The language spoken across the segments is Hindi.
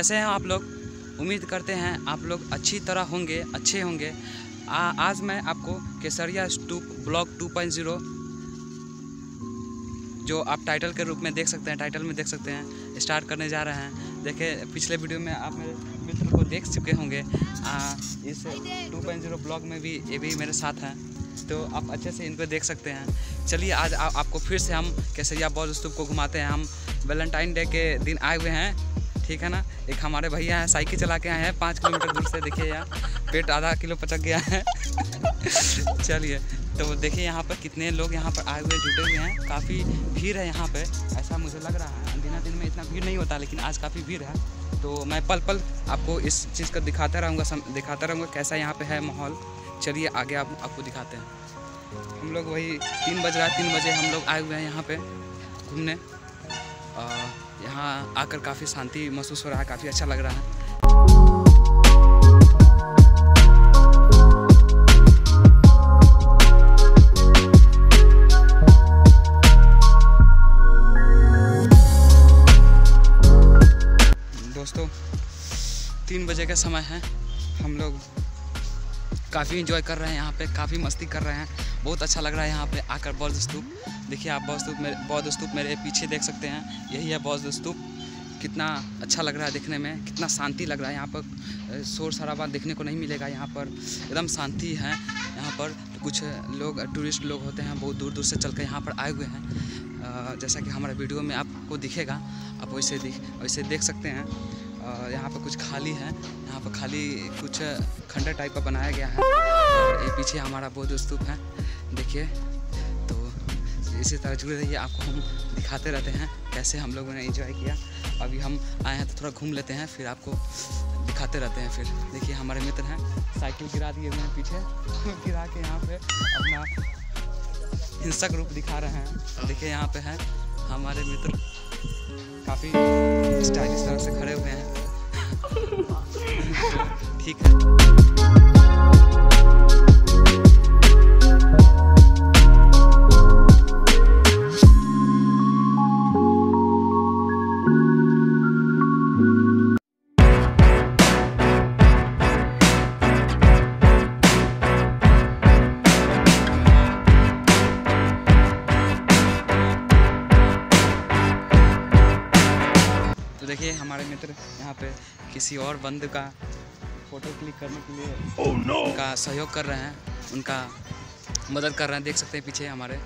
कैसे हैं आप लोग? उम्मीद करते हैं आप लोग अच्छी तरह होंगे, अच्छे होंगे। आज मैं आपको केसरिया स्तूप ब्लॉक 2.0 जो आप टाइटल के रूप में देख सकते हैं, टाइटल में देख सकते हैं, स्टार्ट करने जा रहे हैं। देखिए, पिछले वीडियो में आप मेरे मित्र को देख चुके होंगे, इस 2.0 ब्लॉग में भी ये भी मेरे साथ हैं, तो आप अच्छे से इनको देख सकते हैं। चलिए, आज आपको फिर से हम केसरिया बौद्ध स्तूप को घुमाते हैं। हम वैलेंटाइन डे के दिन आए हुए हैं, ठीक है ना। एक हमारे भैया हैं, साइकिल चला के आए हैं 5 किलोमीटर दूर से। देखिए यार, पेट आधा किलो पचक गया है। चलिए, तो देखिए यहाँ पर कितने लोग यहाँ पर आए हुए जुटे हुए हैं। काफ़ी भीड़ है यहाँ पे, ऐसा मुझे लग रहा है। दिना दिन में इतना भीड़ नहीं होता, लेकिन आज काफ़ी भीड़ है। तो मैं पल पल आपको इस चीज़ का दिखाता रहूँगा कैसा यहाँ पर है माहौल। चलिए आगे आपको दिखाते हैं। हम लोग वही 3 बजे हम लोग आए हुए हैं यहाँ पे घूमने। यहाँ आकर काफ़ी शांति महसूस हो रहा है, काफ़ी अच्छा लग रहा है। दोस्तों, 3 बजे का समय है, हम लोग काफ़ी एंजॉय कर रहे हैं यहाँ पे, काफ़ी मस्ती कर रहे हैं। बहुत अच्छा लग रहा है यहाँ पे आकर बौद्ध स्तूप। देखिए आप बौद्ध स्तूप मेरे पीछे देख सकते हैं, यही है बौद्ध स्तूप। कितना अच्छा लग रहा है देखने में, कितना शांति लग रहा है। यहाँ पर शोर शराबा देखने को नहीं मिलेगा, यहाँ पर एकदम शांति है। यहाँ पर कुछ लोग टूरिस्ट लोग होते हैं, बहुत दूर दूर से चल कर यहाँ पर आए हुए हैं। जैसा कि हमारे वीडियो में आपको दिखेगा, आप वैसे देख सकते हैं। यहाँ पर कुछ खाली है, यहाँ पर खाली कुछ खंडर टाइप का बनाया गया है। और ये पीछे हमारा बौद्ध स्तूप है, देखिए। तो इसी तरह जुड़े रहिए, आपको हम दिखाते रहते हैं कैसे हम लोगों ने एंजॉय किया। अभी हम आए हैं तो थोड़ा घूम लेते हैं, फिर आपको दिखाते रहते हैं। फिर देखिए हमारे मित्र हैं, साइकिल गिरा दिए हुए हैं पीछे, गिरा के यहाँ पर अपना हिंसक रूप दिखा रहे हैं। देखिए यहाँ पर है हमारे मित्र, काफ़ी स्टाइलिश तरह से खड़े हुए हैं। ठीक है, तो देखिए हमारे मित्र यहाँ पे किसी और बंधु का फ़ोटो क्लिक करने के लिए उनका सहयोग कर रहे हैं, उनका मदद कर रहे हैं। देख सकते हैं पीछे हमारे,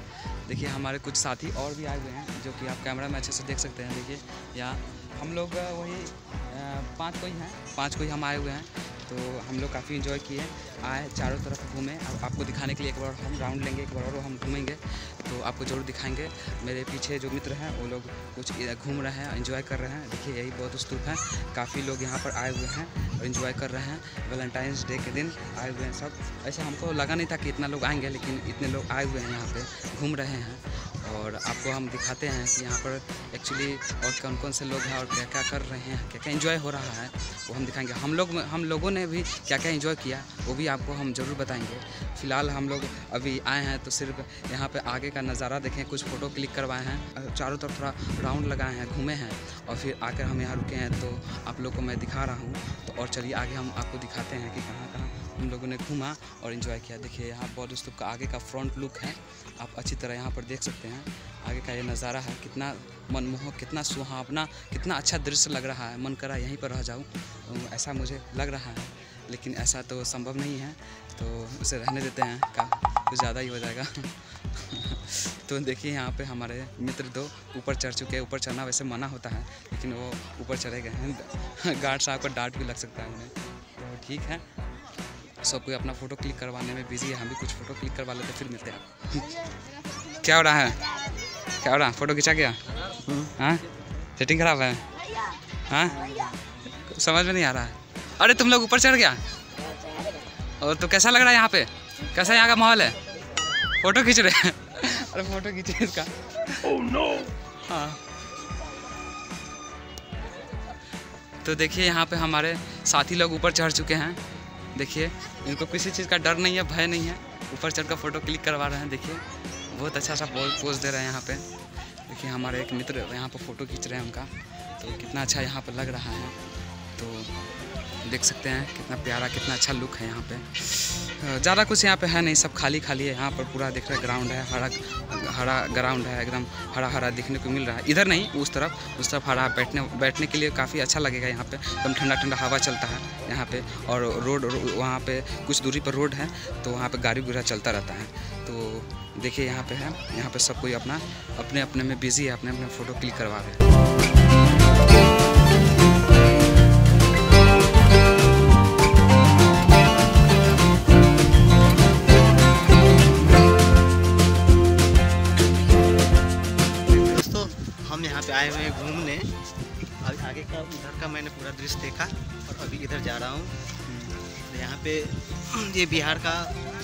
देखिए हमारे कुछ साथी और भी आए हुए हैं, जो कि आप कैमरा में अच्छे से देख सकते हैं। देखिए यहाँ हम लोग वही 5 कोई हम आए हुए हैं। तो हम लोग काफ़ी इन्जॉय किए, आए, चारों तरफ घूमें। अब आपको दिखाने के लिए एक बार हम राउंड लेंगे, एक बार और हम घूमेंगे, तो आपको ज़रूर दिखाएंगे। मेरे पीछे जो मित्र हैं वो लोग कुछ घूम रहे हैं, इन्जॉय कर रहे हैं। देखिए यही बौद्ध स्तूप है, काफ़ी लोग यहाँ पर आए हुए हैं और इन्जॉय कर रहे हैं। वैलेंटाइंस डे के दिन आए हुए हैं सब। ऐसे हमको लगा नहीं था कि इतना लोग आएँगे, लेकिन इतने लोग आए हुए हैं, यहाँ पर घूम रहे हैं। और आपको हम दिखाते हैं कि यहाँ पर एक्चुअली और कौन कौन से लोग हैं और क्या क्या कर रहे हैं, क्या क्या इन्जॉय हो रहा है, वो हम दिखाएंगे। हम लोगों ने भी क्या क्या इन्जॉय किया, वो भी आपको हम ज़रूर बताएंगे। फ़िलहाल हम लोग अभी आए हैं तो सिर्फ यहाँ पे आगे का नज़ारा देखें, कुछ फ़ोटो क्लिक करवाए हैं, चारों तरफ थोड़ा राउंड लगाए हैं, घूमे हैं, और फिर आकर हम यहाँ रुके हैं। तो आप लोग को मैं दिखा रहा हूँ, तो और चलिए आगे हम आपको दिखाते हैं कि कहाँ कहाँ हम लोगों ने घूमा और इन्जॉय किया। देखिए यहाँ बौद्ध स्तूप का आगे का फ्रंट लुक है, आप अच्छी तरह यहाँ पर देख सकते हैं। आगे का ये नज़ारा है, कितना मनमोहक, कितना सुहावना, कितना अच्छा दृश्य लग रहा है। मन करा यहीं पर रह जाऊँ, ऐसा मुझे लग रहा है, लेकिन ऐसा तो संभव नहीं है, तो उसे रहने देते हैं, कुछ ज़्यादा ही हो जाएगा। तो देखिए यहाँ पे हमारे मित्र 2 ऊपर चढ़ चुके हैं। ऊपर चढ़ना वैसे मना होता है, लेकिन वो ऊपर चढ़े गए हैं। गार्ड साहब को डांट भी लग सकता है उन्हें। तो ठीक है, सब कोई अपना फ़ोटो क्लिक करवाने में बिजी है, हम भी कुछ फ़ोटो क्लिक करवा लेते हैं, फिर मिलते हैं। क्या हो रहा है? क्या हो रहा है? फ़ोटो खिंचा गया? हाँ, सेटिंग खराब है? हाँ, समझ में नहीं आ रहा है। अरे तुम लोग ऊपर चढ़ गया? और तो कैसा लग रहा है यहाँ पे? कैसा यहाँ का माहौल है? फ़ोटो खींच रहे हैं। अरे फ़ोटो खींचे इसका। Oh no. हाँ, तो देखिए यहाँ पे हमारे साथी लोग ऊपर चढ़ चुके हैं। देखिए इनको किसी चीज़ का डर नहीं है, भय नहीं है, ऊपर चढ़ कर फ़ोटो क्लिक करवा रहे हैं। देखिए बहुत अच्छा सा पोज दे रहे हैं यहाँ पे। देखिए हमारे एक मित्र यहाँ पर फ़ोटो खींच रहे हैं उनका, तो कितना अच्छा यहाँ पर लग रहा है। तो देख सकते हैं कितना प्यारा कितना अच्छा लुक है यहाँ पे। ज़्यादा कुछ यहाँ पे है नहीं, सब खाली खाली है। यहाँ पर पूरा देख रहे ग्राउंड है, हरा हरा ग्राउंड है, एकदम हरा हरा देखने को मिल रहा है। इधर नहीं, उस तरफ हरा। बैठने के लिए काफ़ी अच्छा लगेगा यहाँ पे। एकदम ठंडा ठंडा हवा चलता है यहाँ पे। और रोड वहाँ पे कुछ दूरी पर रोड है, तो वहाँ पे गाड़ी घोड़ा चलता रहता है। तो देखिए यहाँ पे है, यहाँ पे सब कोई अपना अपने अपने में बिजी है, अपने अपने फ़ोटो क्लिक करवा रहे हैं। आए हुए घूमने और आगे का उधर का मैंने पूरा दृश्य देखा और अभी इधर जा रहा हूँ। यहाँ पे ये बिहार का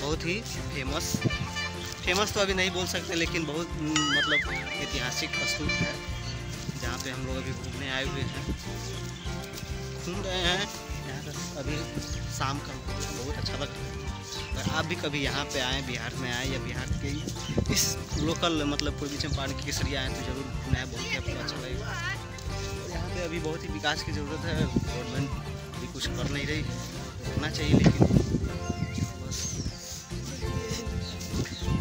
बहुत ही फेमस तो अभी नहीं बोल सकते, लेकिन बहुत मतलब ऐतिहासिक स्तूप है जहाँ पे हम लोग अभी घूमने आए हुए हैं, घूम रहे हैं यहाँ का। अभी शाम का बहुत अच्छा लगता है। और आप भी कभी यहाँ पे आएँ, बिहार में आएँ या बिहार के इस लोकल मतलब पूर्वी चंपारण की केसरिया आएँ तो ज़रूर घूमना, बहुत ही आपको अच्छा लगेगा। यहाँ पे अभी बहुत ही विकास की ज़रूरत है, गवर्नमेंट भी कुछ कर नहीं रही, होना चाहिए। लेकिन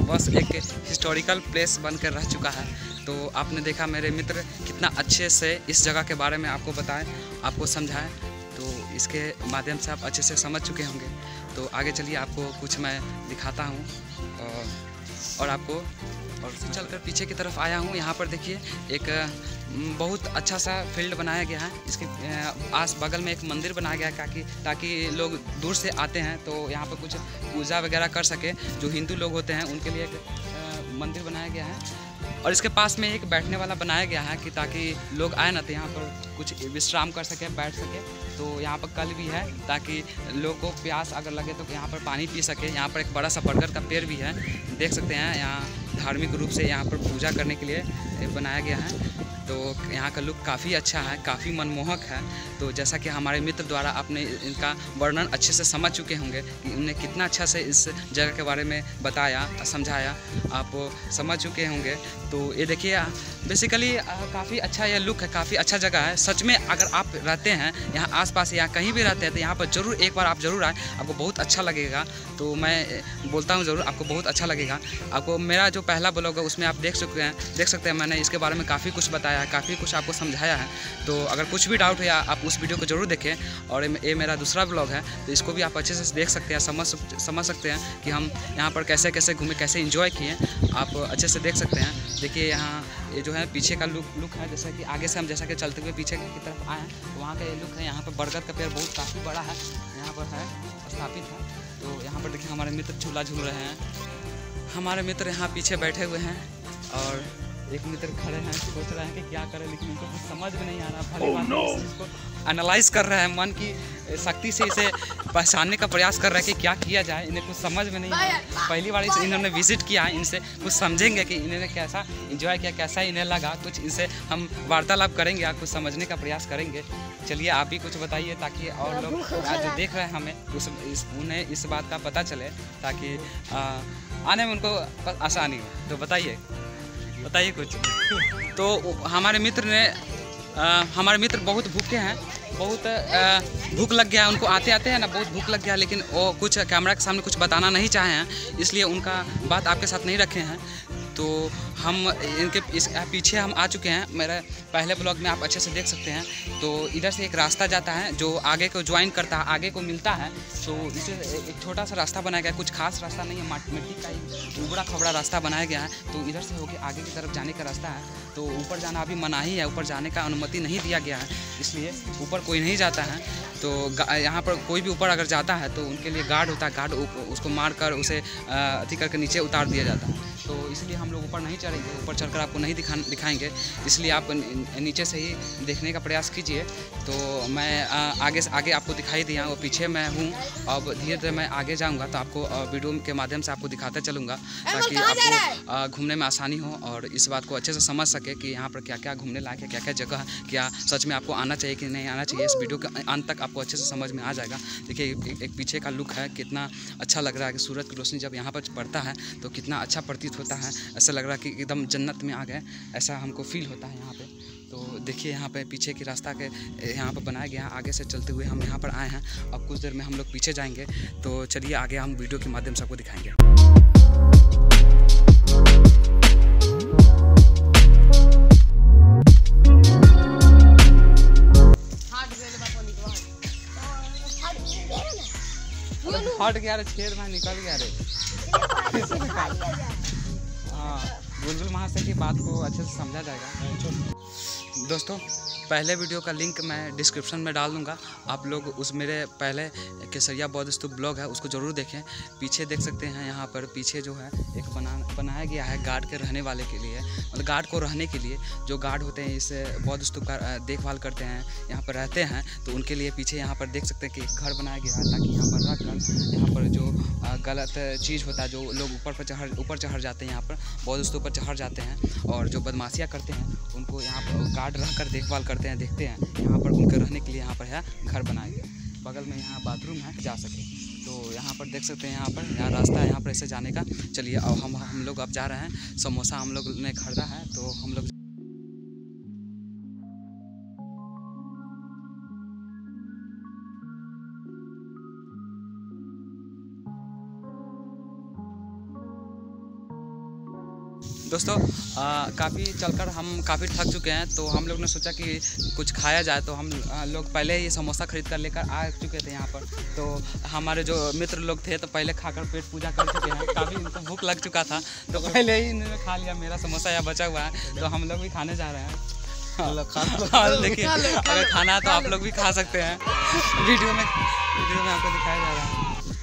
बस एक हिस्टोरिकल प्लेस बनकर रह चुका है। तो आपने देखा मेरे मित्र कितना अच्छे से इस जगह के बारे में आपको बताएँ, आपको समझाएँ, तो इसके माध्यम से आप अच्छे से समझ चुके होंगे। तो आगे चलिए आपको कुछ मैं दिखाता हूँ और आपको और चलकर पीछे की तरफ आया हूँ। यहाँ पर देखिए एक बहुत अच्छा सा फील्ड बनाया गया है, इसके आस बगल में एक मंदिर बनाया गया है ताकि लोग दूर से आते हैं तो यहाँ पर कुछ पूजा वगैरह कर सके। जो हिंदू लोग होते हैं उनके लिए एक मंदिर बनाया गया है और इसके पास में एक बैठने वाला बनाया गया है कि ताकि लोग आए ना तो यहाँ पर कुछ विश्राम कर सके, बैठ सके। तो यहाँ पर कल भी है ताकि लोग को प्यास अगर लगे तो यहाँ पर पानी पी सके। यहाँ पर एक बड़ा सा बरगद का पेड़ भी है, देख सकते हैं। यहाँ धार्मिक रूप से यहाँ पर पूजा करने के लिए बनाया गया है। तो यहाँ का लुक काफ़ी अच्छा है, काफ़ी मनमोहक है। तो जैसा कि हमारे मित्र द्वारा आपने इनका वर्णन अच्छे से समझ चुके होंगे कि उन्हें कितना अच्छा से इस जगह के बारे में बताया, समझाया, आप समझ चुके होंगे। तो ये देखिए बेसिकली काफ़ी अच्छा यह लुक है, काफ़ी अच्छा जगह है सच में। अगर आप रहते हैं यहाँ आसपास या कहीं भी रहते हैं तो यहाँ पर ज़रूर एक बार आप ज़रूर आएँ, आपको बहुत अच्छा लगेगा। तो मैं बोलता हूँ ज़रूर आपको बहुत अच्छा लगेगा। आपको मेरा जो पहला ब्लॉग है उसमें आप देख सकते हैं मैंने इसके बारे में काफ़ी कुछ बताया, काफ़ी कुछ आपको समझाया है। तो अगर कुछ भी डाउट हो या आप उस वीडियो को जरूर देखें। और ये मेरा दूसरा ब्लॉग है, तो इसको भी आप अच्छे से देख सकते हैं, समझ सकते हैं कि हम यहाँ पर कैसे कैसे घूमे, कैसे एंजॉय किए, आप अच्छे से देख सकते हैं। देखिए यहाँ ये जो है पीछे का लुक है, जैसा कि आगे से हम जैसा कि चलते हुए पीछे की तरफ आए हैं तो वहाँ का ये लुक है। यहाँ पर बरगद का पेड़ बहुत काफ़ी बड़ा है, यहाँ पर है स्थापित है। तो यहाँ पर देखिए हमारे मित्र झूला झूल रहे हैं, हमारे मित्र यहाँ पीछे बैठे हुए हैं और एक मित्र खड़े हैं, सोच रहे हैं कि क्या करें, लेकिन उनको कुछ समझ में नहीं आ रहा। भले इस चीज़ को एनालाइज कर रहे हैं, मन की शक्ति से इसे पहचानने का प्रयास कर रहे हैं कि क्या किया जाए। इन्हें कुछ समझ में नहीं आ रहा, पहली बार इन्होंने विजिट किया है, इनसे कुछ समझेंगे कि इन्होंने कैसा एंजॉय किया, कैसा इन्हें लगा। कुछ इनसे हम वार्तालाप करेंगे, आप कुछ समझने का प्रयास करेंगे। चलिए आप ही कुछ बताइए ताकि और लोग जो देख रहे हैं हमें उन्हें इस बात का पता चले, ताकि आने में उनको आसानी हो। तो बताइए कुछ। तो हमारे मित्र बहुत भूखे हैं, बहुत भूख लग गया है उनको, आते हैं ना बहुत भूख लग गया, लेकिन वो कुछ कैमरा के सामने कुछ बताना नहीं चाहे हैं, इसलिए उनका बात आपके साथ नहीं रखे हैं। तो हम इनके इस पीछे हम आ चुके हैं, मेरे पहले ब्लॉग में आप अच्छे से देख सकते हैं। तो इधर से एक रास्ता जाता है जो आगे को ज्वाइन करता है, आगे को मिलता है। तो इसे एक छोटा सा रास्ता बनाया गया है, कुछ खास रास्ता नहीं है, मिट्टी का ही उबड़ा खबड़ा रास्ता बनाया गया है। तो इधर से होके आगे की तरफ जाने का रास्ता है। तो ऊपर जाना अभी मनाही है, ऊपर जाने का अनुमति नहीं दिया गया है, इसलिए ऊपर कोई नहीं जाता है। तो यहाँ पर कोई भी ऊपर अगर जाता है तो उनके लिए गार्ड होता है, गार्ड उसको मार कर उसे अथी करके नीचे उतार दिया जाता है। तो इसलिए हम लोग ऊपर नहीं चढ़ेंगे, ऊपर चढ़कर आपको नहीं दिखाएंगे, इसलिए आप नीचे से ही देखने का प्रयास कीजिए। तो मैं आगे आपको दिखाई दिया, वो पीछे मैं हूँ। अब धीरे धीरे मैं आगे जाऊँगा तो आपको वीडियो के माध्यम से आपको दिखाते चलूँगा ताकि आपको घूमने में आसानी हो और इस बात को अच्छे से समझ सके कि यहाँ पर क्या क्या घूमने लायक है, क्या क्या जगह है, क्या सच में आपको आना चाहिए कि नहीं आना चाहिए। इस वीडियो के अंत तक आपको अच्छे से समझ में आ जाएगा। देखिए एक पीछे का लुक है, कितना अच्छा लग रहा है कि सूरज की रोशनी जब यहाँ पर पड़ता है तो कितना अच्छा प्रतीत होता है, ऐसा लग रहा है कि एकदम जन्नत में आ गए, ऐसा हमको फील होता है यहाँ पे। तो देखिए यहाँ पे पीछे के रास्ता के यहाँ पर बनाया गया है। आगे से चलते हुए हम यहाँ पर आए हैं। अब कुछ देर में हम लोग पीछे जाएंगे, तो चलिए आगे हम वीडियो के माध्यम से आपको दिखाएँगे। हट गया रे, छेद में निकल गया रे। हाँ, बुलबुल महाशय की बात को अच्छे से समझा जाएगा। दोस्तों, पहले वीडियो का लिंक मैं डिस्क्रिप्शन में डाल दूंगा। आप लोग उस मेरे पहले केसरिया बौद्ध स्तूप ब्लॉग है, उसको ज़रूर देखें। पीछे देख सकते हैं, यहाँ पर पीछे जो है एक बनाया गया है गार्ड के रहने वाले के लिए, मतलब गार्ड को रहने के लिए। जो गार्ड होते हैं इस बौद्ध स्तूप का देखभाल करते हैं, यहाँ पर रहते हैं, तो उनके लिए पीछे यहाँ पर देख सकते हैं कि घर बनाया गया है, ताकि यहाँ पर रख कर यहाँ पर जो गलत चीज़ होता है, जो लोग ऊपर चढ़ जाते हैं, यहाँ पर बौद्ध स्तूप पर चढ़ जाते हैं और जो बदमाशियाँ करते हैं, उनको यहाँ पर गार्ड रह कर देखभाल करते हैं, देखते हैं। यहाँ पर उनके रहने के लिए यहाँ पर है घर बनाया गया। बगल में यहाँ बाथरूम है, जा सके तो यहाँ पर देख सकते हैं। यहाँ रास्ता है, यहाँ पर ऐसे जाने का। चलिए अब हम लोग अब जा रहे हैं। समोसा हम लोग ने खरीदा है, तो हम लोग दोस्तों काफ़ी चलकर हम काफ़ी थक चुके हैं, तो हम लोग ने सोचा कि कुछ खाया जाए। तो हम लोग पहले ही समोसा खरीद कर लेकर आ चुके थे यहाँ पर। तो हमारे जो मित्र लोग थे, तो पहले खाकर पेट पूजा कर चुके हैं। काफ़ी उनको भूख लग चुका था, तो पहले ही इन्होंने खा लिया। मेरा समोसा यहाँ बचा हुआ है, तो हम लोग भी खाने जा रहे हैं। देखिए, अगर खाना है तो आप लोग भी खा सकते हैं। वीडियो में आपको दिखाया जा रहा है,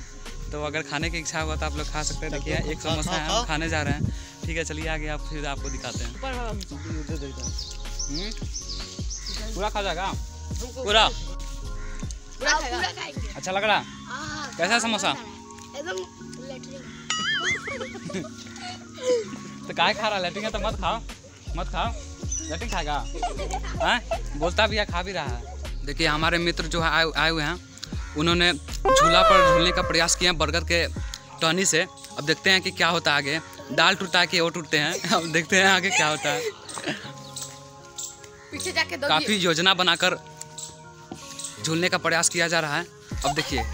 तो अगर खाने की इच्छा हुआ तो आप लोग खा सकते हैं। देखिए, एक समोसा है, हम खाने जा रहे हैं। ठीक है, चलिए आगे आप फिर आपको दिखाते हैं। पूरा खा जाएगा, पूरा खाएगा। अच्छा लग रहा, कैसा है समोसा? तो काय खा रहा, लेटिंग है तो मत खाओ, लेटिंग खाएगा। बोलता भी है, खा भी रहा है। देखिए, हमारे मित्र जो है आए हुए हैं, उन्होंने झूला पर झूलने का प्रयास किया बरगद के टहनी से। अब देखते हैं कि क्या होता है आगे। डाल टूटा के वो टूटते हैं, अब देखते हैं आगे क्या होता है। पीछे जाके काफ़ी योजना बनाकर झूलने का प्रयास किया जा रहा है। अब देखिए,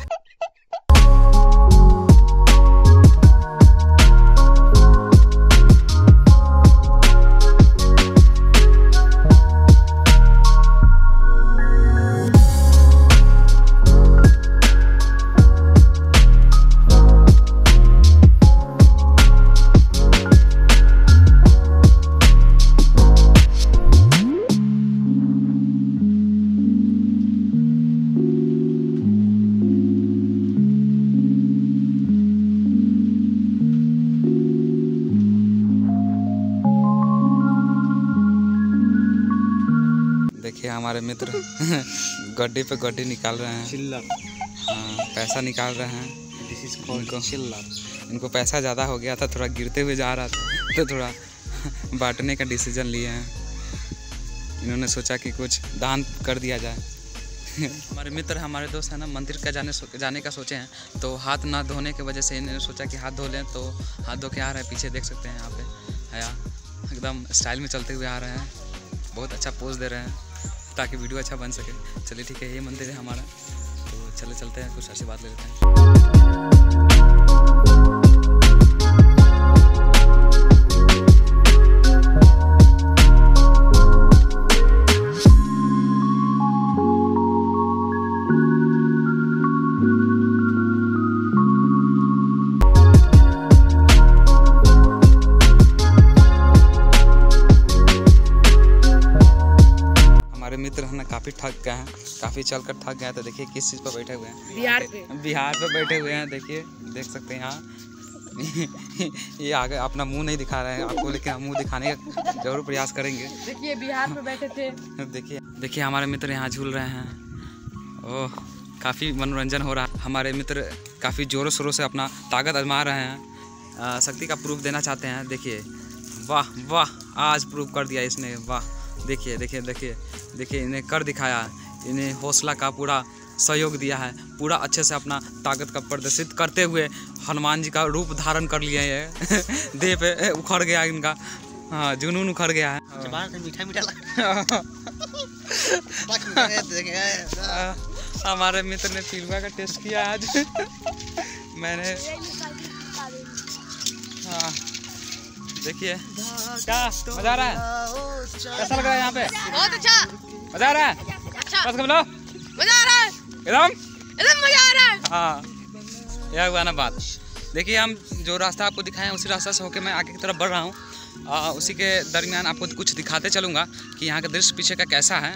हमारे मित्र गड्ढे पे गड्ढे निकाल रहे हैं, चिल्लर। हाँ, पैसा निकाल रहे हैं। दिस इज कॉल्ड चिल्लर। इनको पैसा ज़्यादा हो गया था, थोड़ा गिरते हुए जा रहा था, तो थोड़ा बांटने का डिसीजन लिए हैं। इन्होंने सोचा कि कुछ दान कर दिया जाए। हमारे मित्र, हमारे दोस्त है ना, मंदिर का जाने का सोचे हैं, तो हाथ ना धोने की वजह से इन्होंने सोचा कि हाथ धो लें। तो हाथ धो के आ रहे हैं, पीछे देख सकते हैं। यहाँ पे आया, एकदम स्टाइल में चलते हुए आ रहे हैं, बहुत अच्छा पोज दे रहे हैं ताकि वीडियो अच्छा बन सके। चलिए ठीक है, ये मंदिर है हमारा, तो चले चलते हैं, कुछ आशीर्वाद ले लेते हैं। काफ़ी थक गए हैं, काफ़ी चलकर थक गए हैं, तो देखिए किस चीज़ पर बैठे हुए हैं। बिहार पे बैठे हुए हैं। देखिए, देख सकते हैं यहाँ। ये आगे अपना मुंह नहीं दिखा रहे हैं आपको, लेकिन हम मुंह दिखाने का जरूर प्रयास करेंगे। देखिए, बिहार पे बैठे थे। देखिए हमारे मित्र यहाँ झूल रहे हैं। ओह, काफ़ी मनोरंजन हो रहा है। हमारे मित्र काफ़ी ज़ोरों शोरों से अपना ताकत आजमा रहे हैं, शक्ति का प्रूफ देना चाहते हैं। देखिए, वाह वाह, आज प्रूफ कर दिया इसने, वाह। देखिए देखिए देखिए देखिए, इन्हें कर दिखाया, इन्हें हौसला का पूरा सहयोग दिया है। पूरा अच्छे से अपना ताकत का प्रदर्शित करते हुए हनुमान जी का रूप धारण कर लिए है। देह पे उखड़ गया इनका, हाँ, जुनून उखड़ गया है। बाहर से मीठा मीठा लगा। हमारे मित्र ने तिलवा का टेस्ट किया आज। मैंने हाँ देखिए क्या मजा आ रहा है, कैसा लग रहा है यहाँ पे? बहुत अच्छा मजा आ रहा है, बस कब लो मजा आ रहा है, एकदम एकदम मजा आ रहा है। हाँ यह हुआ ना बात। देखिए हम जो रास्ता आपको दिखाएं उसी रास्ते से होके मैं आगे की तरफ बढ़ रहा हूँ। उसी के दरमियान आपको कुछ दिखाते चलूँगा कि यहाँ का दृश्य पीछे का कैसा है।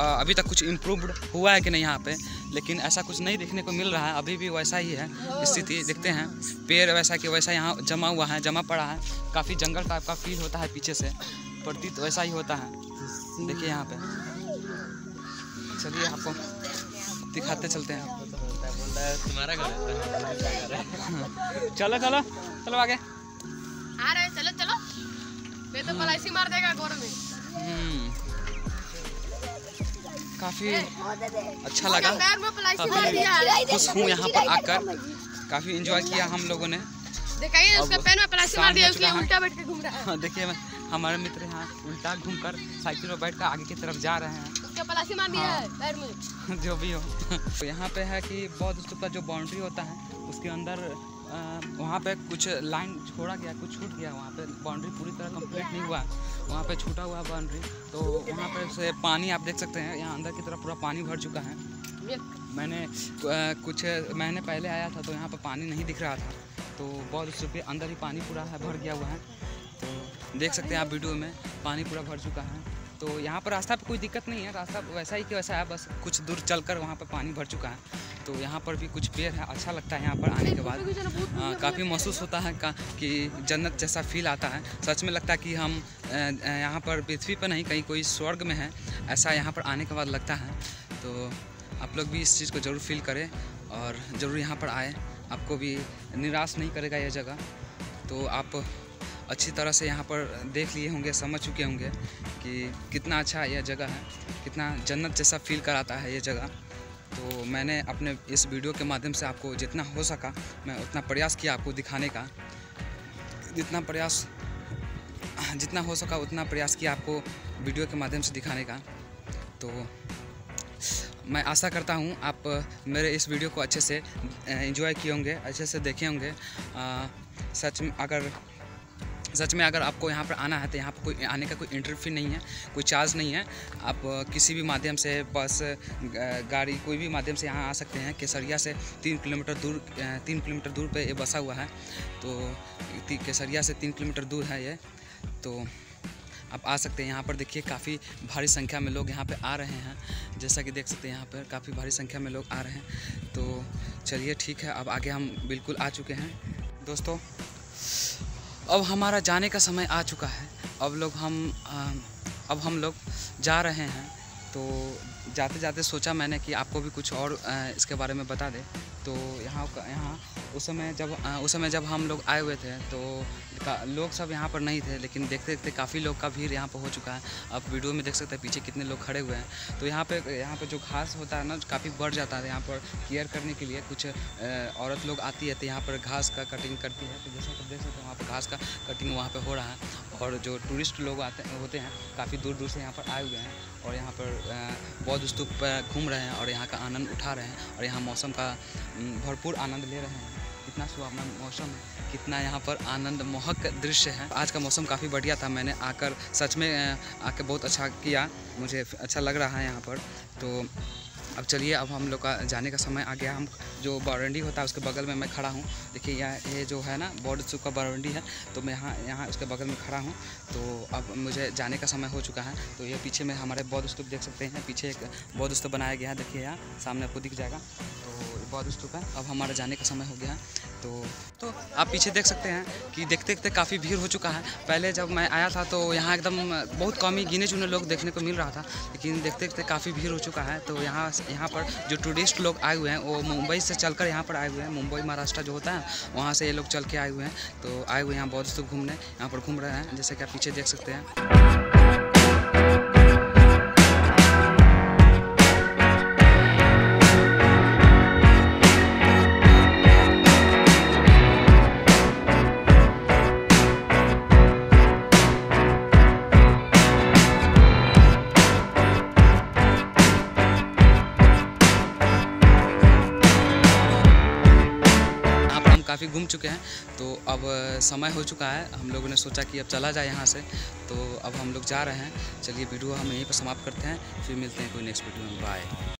अभी तक कुछ इम्प्रूवड हुआ है कि नहीं यहाँ पे, लेकिन ऐसा कुछ नहीं देखने को मिल रहा है। अभी भी वैसा ही है स्थिति, देखते हैं। पेड़ वैसा कि वैसा यहाँ जमा हुआ है, जमा पड़ा है। काफ़ी जंगल टाइप का फील होता है पीछे से, प्रतीत वैसा ही होता है। देखिए यहाँ पे, चलिए आपको दिखाते चलते हैं। तुम्हारा घर, चलो चलो चलो आगे आ रहे, चलो चलो मैं तो पलासी मार देगा गोर में। काफी अच्छा लगा, खुश हूँ यहाँ पर आकर। काफी एंजॉय किया हम लोगों ने। देखिए उसके पैर में पलासी मार दिया, उसके उल्टा बैठ के घूम रहा है। देखिए हमारे मित्र यहाँ उल्टा घूमकर साइकिल पर बैठ कर आगे की तरफ जा रहे हैं। उसके पलासी मार दिया है पैर में। जो भी हो, तो यहाँ पे है कि बौद्ध स्तूप का जो बाउंड्री होता है उसके अंदर वहाँ पे कुछ लाइन छोड़ा गया, कुछ छूट गया। वहाँ पे बाउंड्री पूरी तरह कंप्लीट नहीं हुआ, वहाँ पे छूटा हुआ बाउंड्री। तो वहाँ पे से पानी आप देख सकते हैं, यहाँ अंदर की तरफ पूरा पानी भर चुका है। मैंने कुछ महीने पहले आया था तो यहाँ पे पानी नहीं दिख रहा था, तो बौद्ध स्तूप के अंदर ही पानी पूरा है, भर गया हुआ है। तो देख सकते हैं आप वीडियो में, पानी पूरा भर चुका है। तो यहाँ पर रास्ता पर कोई दिक्कत नहीं है, रास्ता वैसा ही कि वैसा है, बस कुछ दूर चल कर वहाँ पर पानी भर चुका है। तो यहाँ पर भी कुछ पेड़ है, अच्छा लगता है यहाँ पर आने के बाद। काफ़ी महसूस होता है कि जन्नत जैसा फील आता है। सच में लगता है कि हम यहाँ पर पृथ्वी पर नहीं, कहीं कोई स्वर्ग में है, ऐसा यहाँ पर आने के बाद लगता है। तो आप लोग भी इस चीज़ को ज़रूर फील करें और ज़रूर यहाँ पर आए, आपको भी निराश नहीं करेगा यह जगह। तो आप अच्छी तरह से यहाँ पर देख लिए होंगे, समझ चुके होंगे कि कितना अच्छा यह जगह है, कितना जन्नत जैसा फील कराता है यह जगह। तो मैंने अपने इस वीडियो के माध्यम से आपको जितना हो सका मैं उतना प्रयास किया आपको दिखाने का, जितना हो सका उतना प्रयास किया आपको वीडियो के माध्यम से दिखाने का। तो मैं आशा करता हूं आप मेरे इस वीडियो को अच्छे से एंजॉय किए होंगे, अच्छे से देखे होंगे। सच में अगर आपको यहाँ पर आना है तो यहाँ पर कोई आने का कोई एंट्री फी नहीं है, कोई चार्ज नहीं है। आप किसी भी माध्यम से, बस, गाड़ी, कोई भी माध्यम से यहाँ आ सकते हैं। केसरिया से 3 किलोमीटर दूर पे ये बसा हुआ है। तो केसरिया से 3 किलोमीटर दूर है ये। तो आप आ सकते हैं यहाँ पर। देखिए काफ़ी भारी संख्या में लोग यहाँ पे आ रहे हैं, जैसा कि देख सकते हैं यहाँ पर काफ़ी भारी संख्या में लोग आ रहे हैं। तो चलिए ठीक है, अब आगे हम बिल्कुल आ चुके हैं। दोस्तों अब हमारा जाने का समय आ चुका है, अब हम लोग जा रहे हैं। तो जाते जाते सोचा मैंने कि आपको भी कुछ और इसके बारे में बता दे। तो यहाँ उस समय जब हम लोग आए हुए थे तो लोग सब यहाँ पर नहीं थे, लेकिन देखते देखते काफ़ी लोग का भीड़ यहाँ पर हो चुका है। आप वीडियो में देख सकते हैं पीछे कितने लोग खड़े हुए हैं। तो यहाँ पे जो घास होता है ना, काफ़ी बढ़ जाता है। यहाँ पर केयर करने के लिए कुछ औरत लोग आती है, तो यहाँ पर घास का कटिंग करती है। तो जैसा देख सकते हैं वहाँ पर घास का कटिंग वहाँ पर हो रहा है। और जो टूरिस्ट लोग होते हैं काफ़ी दूर दूर से यहाँ पर आए हुए हैं और यहाँ पर बौद्ध स्तूप पर घूम रहे हैं और यहाँ का आनंद उठा रहे हैं और यहाँ मौसम का भरपूर आनंद ले रहे हैं। कितना सुहावना मौसम है, कितना यहाँ पर आनंद मोहक दृश्य है। आज का मौसम काफ़ी बढ़िया था, मैंने आकर सच में आके बहुत अच्छा किया, मुझे अच्छा लग रहा है यहाँ पर। तो अब चलिए, अब हम लोग का जाने का समय आ गया। हम जो बाउंड्री होता है उसके बगल में मैं खड़ा हूँ। देखिए ये जो है ना बौद्ध स्तूप का बाउंड्री है, तो मैं यहाँ उसके बगल में खड़ा हूँ। तो अब मुझे जाने का समय हो चुका है। तो ये पीछे में हमारे बौद्ध स्तूप देख सकते हैं, पीछे एक बौद्ध स्तूप बनाया गया है। देखिए यहाँ सामने आपको दिख जाएगा, तो बौद्ध स्तूप है। अब हमारा जाने का समय हो गया है। तो आप पीछे देख सकते हैं कि देखते देखते काफ़ी भीड़ हो चुका है। पहले जब मैं आया था तो यहाँ एकदम बहुत कम ही गिने चुने लोग देखने को मिल रहा था, लेकिन देखते देखते काफ़ी भीड़ हो चुका है। तो यहाँ पर जो टूरिस्ट लोग आए हुए हैं वो मुंबई से चलकर यहाँ पर आए हुए हैं। मुंबई महाराष्ट्र जो होता है वहाँ से ये लोग चल के आए हुए हैं। तो आए हुए यहाँ बौद्ध स्तूप घूमने, यहाँ पर घूम रहे हैं, जैसे कि आप पीछे देख सकते हैं। काफ़ी घूम चुके हैं, तो अब समय हो चुका है। हम लोगों ने सोचा कि अब चला जाए यहाँ से, तो अब हम लोग जा रहे हैं। चलिए वीडियो हम यहीं पर समाप्त करते हैं, फिर मिलते हैं कोई नेक्स्ट वीडियो में। बाय।